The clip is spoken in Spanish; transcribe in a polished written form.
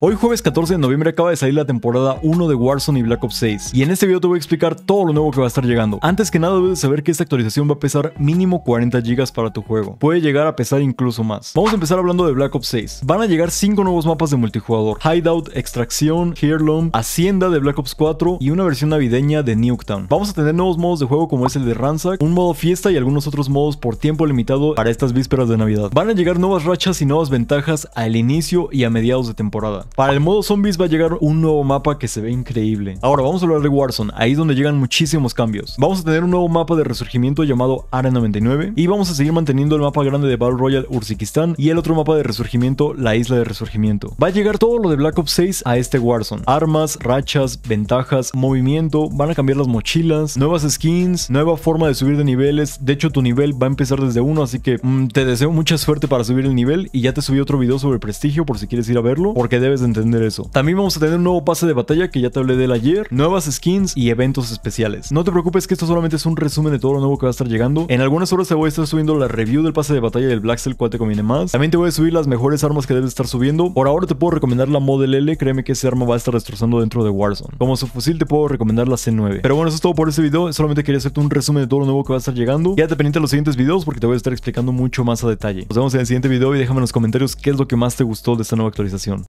Hoy jueves 14 de noviembre acaba de salir la temporada 1 de Warzone y Black Ops 6, y en este video te voy a explicar todo lo nuevo que va a estar llegando. Antes que nada debes saber que esta actualización va a pesar mínimo 40 GB para tu juego, puede llegar a pesar incluso más. Vamos a empezar hablando de Black Ops 6, van a llegar 5 nuevos mapas de multijugador: Hideout, Extracción, Heirloom, Hacienda de Black Ops 4 y una versión navideña de Nuketown. Vamos a tener nuevos modos de juego como es el de Ransack, un modo fiesta y algunos otros modos por tiempo limitado para estas vísperas de Navidad. Van a llegar nuevas rachas y nuevas ventajas al inicio y a mediados de temporada. Para el modo zombies va a llegar un nuevo mapa que se ve increíble. Ahora vamos a hablar de Warzone, ahí es donde llegan muchísimos cambios. Vamos a tener un nuevo mapa de resurgimiento llamado Area 99 y vamos a seguir manteniendo el mapa grande de Battle Royale Urzikistán y el otro mapa de resurgimiento, la isla de resurgimiento. Va a llegar todo lo de Black Ops 6 a este Warzone: armas, rachas, ventajas, movimiento, van a cambiar las mochilas, nuevas skins, nueva forma de subir de niveles. De hecho tu nivel va a empezar desde 1, así que te deseo mucha suerte para subir el nivel, y ya te subí otro video sobre prestigio por si quieres ir a verlo, porque debes de entender eso. También vamos a tener un nuevo pase de batalla que ya te hablé de él ayer, nuevas skins y eventos especiales. No te preocupes que esto solamente es un resumen de todo lo nuevo que va a estar llegando. En algunas horas te voy a estar subiendo la review del pase de batalla del Black Cell, cuál te conviene más. También te voy a subir las mejores armas que debes estar subiendo. Por ahora te puedo recomendar la Model L, créeme que ese arma va a estar destrozando dentro de Warzone. Como subfusil te puedo recomendar la C9. Pero bueno, eso es todo por este video, solamente quería hacerte un resumen de todo lo nuevo que va a estar llegando. Quédate pendiente a los siguientes videos porque te voy a estar explicando mucho más a detalle. Nos vemos en el siguiente video y déjame en los comentarios qué es lo que más te gustó de esta nueva actualización.